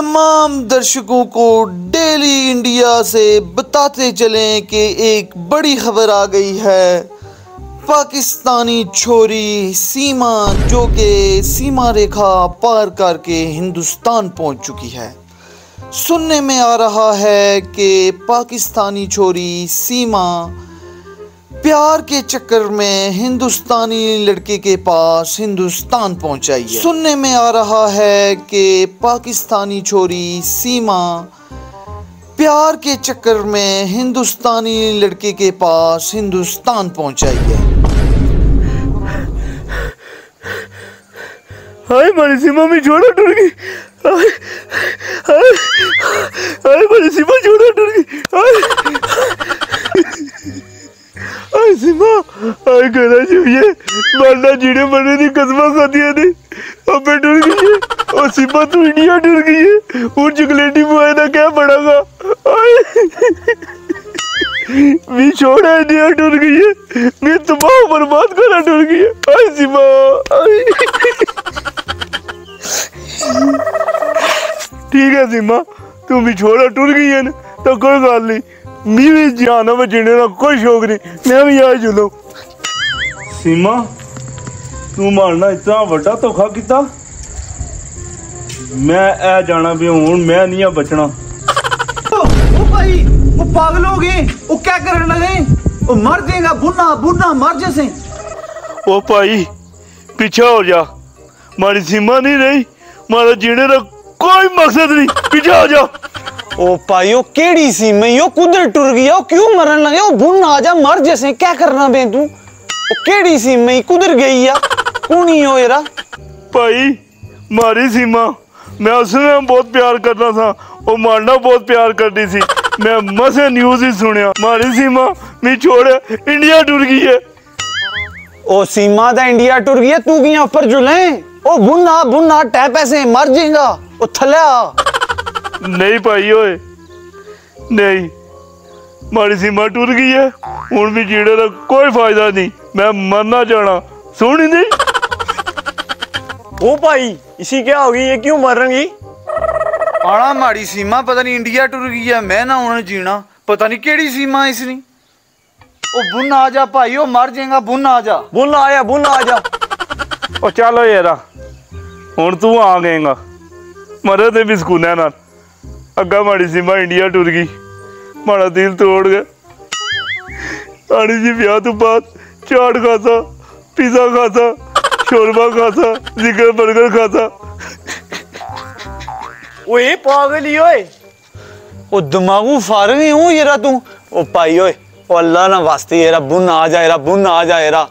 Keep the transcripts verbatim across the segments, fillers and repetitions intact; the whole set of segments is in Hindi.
तमाम दर्शकों को डेली इंडिया से बताते चलें कि एक बड़ी खबर आ गई है। पाकिस्तानी छोरी सीमा जो कि सीमा रेखा पार करके हिंदुस्तान पहुंच चुकी है। सुनने में आ रहा है कि पाकिस्तानी छोरी सीमा प्यार के चक्कर में हिंदुस्तानी लड़के के पास हिंदुस्तान पहुंचाई है। सुनने में आ रहा है कि पाकिस्तानी छोरी सीमा प्यार के चक्कर में हिंदुस्तानी लड़के के पास हिंदुस्तान पहुंचाई है। हाय मेरी सीमा में छोरा टूट गई। हाय हाय हाय मेरी सीमा छोरा टूट गई। हाय आए सीमा, आए कहना चाहिए मरना जीने मरने की कसम खाती है। अब मैं डर गई है और सीमा तू इंडिया डर गई है और चॉकलेटी मुआयना क्या पड़ेगा। मैं छोड़ा इंडिया डर गई है, मैं तबाह बर्बाद करना डर गई है। आए सीमा आए ठीक है सीमा, तू भी छोड़ा टूट गई है ना तो कोई गल नहीं। मैं भी जाना में जीने का कोई शौक नहीं, मैं भी यहाँ चलो। सीमा तू मारना इतना बड़ा धोखा किया, मैं ऐ जाना भी हूं मैं नहीं आ बचना। ओ, ओ भाई वो पागल हो गए, वो क्या करने लगे, वो मर देगा बुना बुना मर जैसे। ओ भाई पीछे हो जा, मारी सीमा नहीं रही, मारा जीने का कोई मकसद नहीं, पीछे हो जा। ओ पाइयो केड़ी सीमा यो कुदर टूर गया, ओ क्यों मरन लगे, ओ बुन आ जा मर जैसे, क्या करना बे तू, ओ केड़ी सीमा ही कुदर गई या कौनी हो एरा। भाई मारी सीमा मैं उसने बहुत प्यार करना था, ओ मारना बहुत प्यार करती थी, मैं मसे न्यूज़ ही सुनया मारी सीमा मैं छोड़ इंडिया टूर गई है। ओ सीमा दा इंडिया टूर गई है, तू किया ऊपर जुले, ओ बुन आ बुन आ टै पैसे मर जाएगा, ओ थले आ। नहीं भाई ओए नहीं, मारी सीमा टूट गई है, हुण भी जीने का कोई फायदा नहीं, मैं मरना जाना सुनी नहीं। ओ भाई इसी क्या होगी, ये क्यों मर रही आना मारी सीमा, पता नहीं इंडिया टूट गई है, मैं ना उन्हें जीना, पता नहीं केड़ी सीमा इसनी। ओ बुन आ जा भाई, ओ मर जाएगा बुन आ जा, बुन आया बुन आ जा। ओ चलो यारा हुण तू आ गएगा मरे ते भी सुकून है ना, अग्गा माड़ी सीमा इंडिया टूर गई, माड़ा दिल तोड़ गया। आड़ी जी ब्याह तो बाद चाट खासा, पिज्जा खासा, शोरबा खासा, जिगर बर्गर खासा। ओए पागल ही ओए, ओ दिमागू फारग ही हूँ येरा तू। ओ पाई ओए ओ अल्लाह ना वास्ते येरा बुन आ जा, येरा बुन आ जा येरा,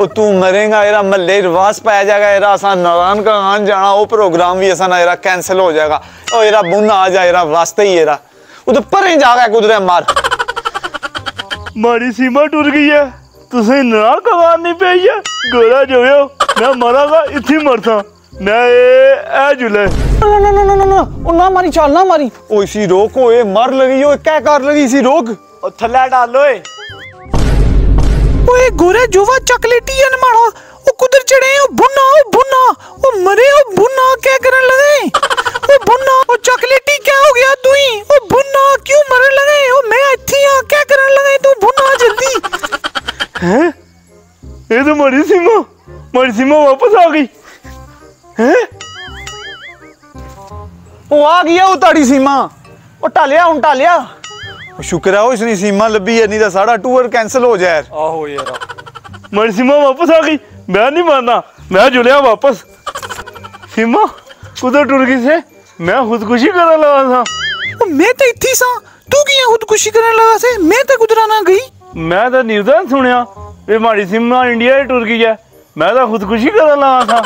ओ तू मरेगा येरा मल्ले रिवाज पाया जाएगा येरा, असा नारायण का गान जाना ओ प्रोग्राम भी असा ना येरा कैंसिल हो जाएगा। ओ येरा बुन आ जा येरा वास्ते ही येरा, ओ तो परे जा गया कुदरे मार। मारी सीमा टूट गई है, तुसे नारायण का गान नहीं पे है गोरा जो हो, मैं मरागा इथी मरता मैं ए जुले। ना ना ना ना ओ ना मारी चाल ना मारी, ओ इसी रोक ओए मर लगी, ओ क्या कर लगी इसी रोक, ओ थल्ले डाल ओए। ओए गोरा जुवा चॉकलेटियन मारो, ओ कुदर चढ़े ओ बुना ओ बुना ओ मरे ओ बुना क्या करन लगे, ओ बुना ओ चॉकलेटी क्या हो गया तू ही, ओ बुना क्यों मरन लगे, ओ मैं अच्छी हां क्या करन लगे तू बुना जल्दी। हैं ये तो मरी सीमा, मरी सीमा वापस आ गई। हैं ओ आ गया ओ ताड़ी सीमा, ओ टालिया हुन टालिया, शुक्र है इसने सीमा लभी है, नहीं तो सारा टूर कैंसिल हो जाए। आहो यारा मेरी सीमा वापस आ गई, मैं नहीं मानना, मैं जुलिया वापस। सीमा उधर टूर गई से, मैं खुदकुशी करने लगा था, मैं तो इतनी सा तू क्यों खुदकुशी करने लगा से, मैं तो कुदरा ना गई, मैं तो न्यूज़ सुनया वे मारी सीमा इंडिया टूर गई है, मैं तो खुदकुशी करने लगा था।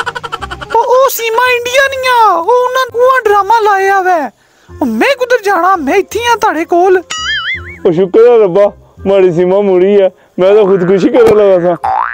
ओ ओ सीमा इंडिया नहीं आ, ओ ना वो ड्रामा लाया वे, मैं कुदर जाना, मैं इतनी हां तारे कोल। शुक्र है रब्बा मारी सीमा मुड़ी है, मैं तो खुदकुशी करने लगा था।